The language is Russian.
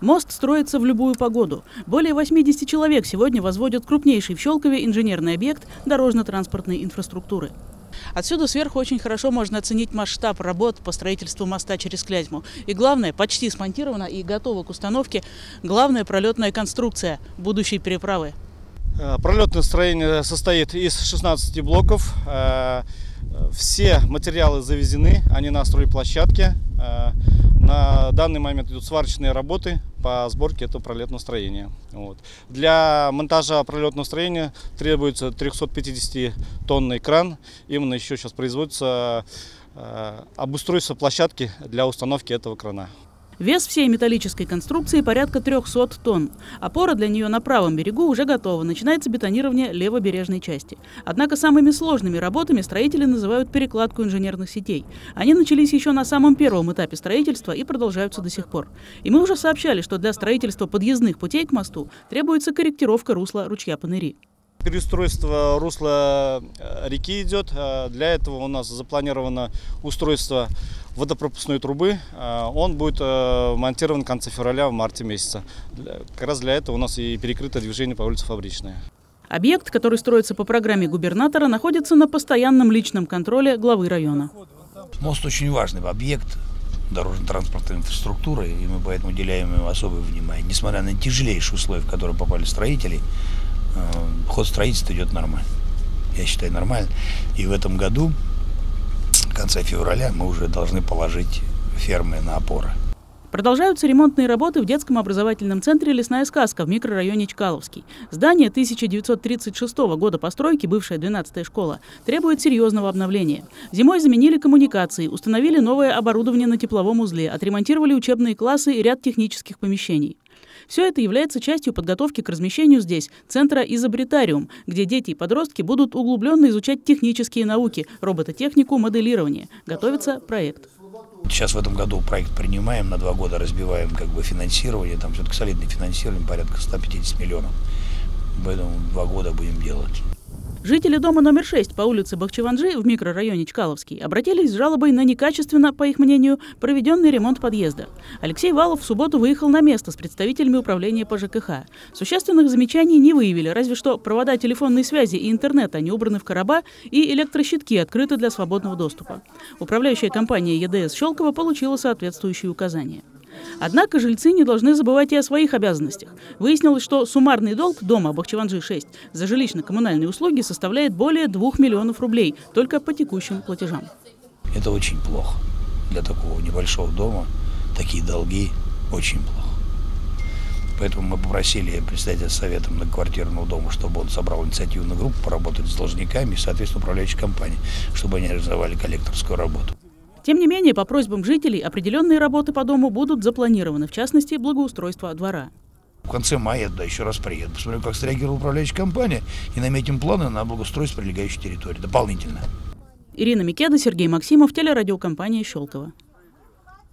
Мост строится в любую погоду. Более 80 человек сегодня возводят крупнейший в Щелкове инженерный объект дорожно-транспортной инфраструктуры. Отсюда сверху очень хорошо можно оценить масштаб работ по строительству моста через Клязьму. И главное, почти смонтирована и готова к установке главная пролетная конструкция будущей переправы. Пролетное строение состоит из 16 блоков. Все материалы завезены, они на стройплощадке. На данный момент идут сварочные работы по сборке этого пролетного строения. Вот. Для монтажа пролетного строения требуется 350-тонный кран. Именно еще сейчас производится обустройство площадки для установки этого крана. Вес всей металлической конструкции порядка 300 тонн. Опора для нее на правом берегу уже готова. Начинается бетонирование левобережной части. Однако самыми сложными работами строители называют перекладку инженерных сетей. Они начались еще на самом первом этапе строительства и продолжаются до сих пор. И мы уже сообщали, что для строительства подъездных путей к мосту требуется корректировка русла ручья Панери. Переустройство русла реки идет. Для этого у нас запланировано устройство водопропускной трубы. Он будет монтирован в конце февраля, в марте месяца. Как раз для этого у нас и перекрыто движение по улице Фабричная. Объект, который строится по программе губернатора, находится на постоянном личном контроле главы района. Мост очень важный объект дорожно-транспортной инфраструктуры, и мы поэтому уделяем ему особое внимание. Несмотря на тяжелейшие условия, в которые попали строители, ход строительства идет нормально. Я считаю, нормально. И в этом году, в конце февраля, мы уже должны положить фермы на опоры. Продолжаются ремонтные работы в детском образовательном центре «Лесная сказка» в микрорайоне Чкаловский. Здание 1936 года постройки, бывшая 12-я школа, требует серьезного обновления. Зимой заменили коммуникации, установили новое оборудование на тепловом узле, отремонтировали учебные классы и ряд технических помещений. Все это является частью подготовки к размещению здесь центра «Изобретариум», где дети и подростки будут углубленно изучать технические науки, робототехнику, моделирование. Готовится проект. Сейчас в этом году проект принимаем, на 2 года разбиваем финансирование, там все-таки солидное финансирование, порядка 150 миллионов. Поэтому 2 года будем делать. Жители дома номер 6 по улице Бахчеванджи в микрорайоне Чкаловский обратились с жалобой на некачественно, по их мнению, проведенный ремонт подъезда. Алексей Валов в субботу выехал на место с представителями управления по ЖКХ. Существенных замечаний не выявили, разве что провода телефонной связи и интернета не убраны в короба и электрощитки открыты для свободного доступа. Управляющая компания ЕДС Щелкова получила соответствующие указания. Однако жильцы не должны забывать и о своих обязанностях. Выяснилось, что суммарный долг дома Бахчеванджи-6 за жилищно-коммунальные услуги составляет более 2 миллионов рублей только по текущим платежам. Это очень плохо. Для такого небольшого дома такие долги очень плохо. Поэтому мы попросили представителя совета многоквартирного дома, чтобы он собрал инициативную группу, поработать с должниками и, соответственно, управляющей компанией, чтобы они реализовали коллекторскую работу. Тем не менее, по просьбам жителей определенные работы по дому будут запланированы, в частности, благоустройство двора. В конце мая еще раз приеду, посмотрю, как среагировала управляющая компания, и наметим планы на благоустройство прилегающей территории дополнительно. Ирина Микеда, Сергей Максимов, телерадиокомпания «Щелково».